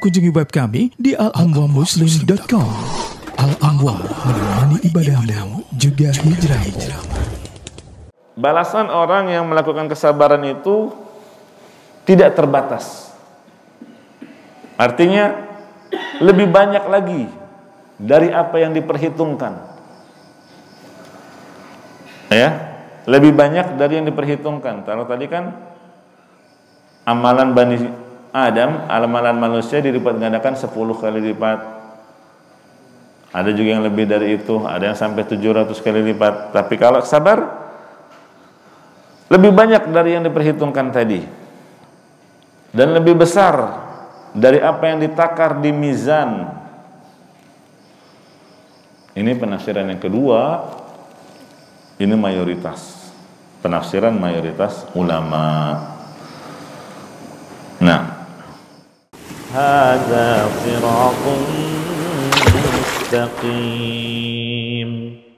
Kunjungi web kami di alamwa muslim.com. Alamwa menemani ibadahmu juga hijrahmu. Balasan orang yang melakukan kesabaran itu tidak terbatas. Artinya lebih banyak lagi dari apa yang diperhitungkan. Ya, lebih banyak dari yang diperhitungkan. Karena tadi kan amalan Bani Adam, amalan manusia dilipat gandakan 10 kali lipat. Ada juga yang lebih dari itu, ada yang sampai 700 kali lipat. Tapi kalau sabar lebih banyak dari yang diperhitungkan tadi, dan lebih besar dari apa yang ditakar di mizan. Ini penafsiran yang kedua. Ini mayoritas penafsiran mayoritas ulama. Nah, hadza siratun mustaqim.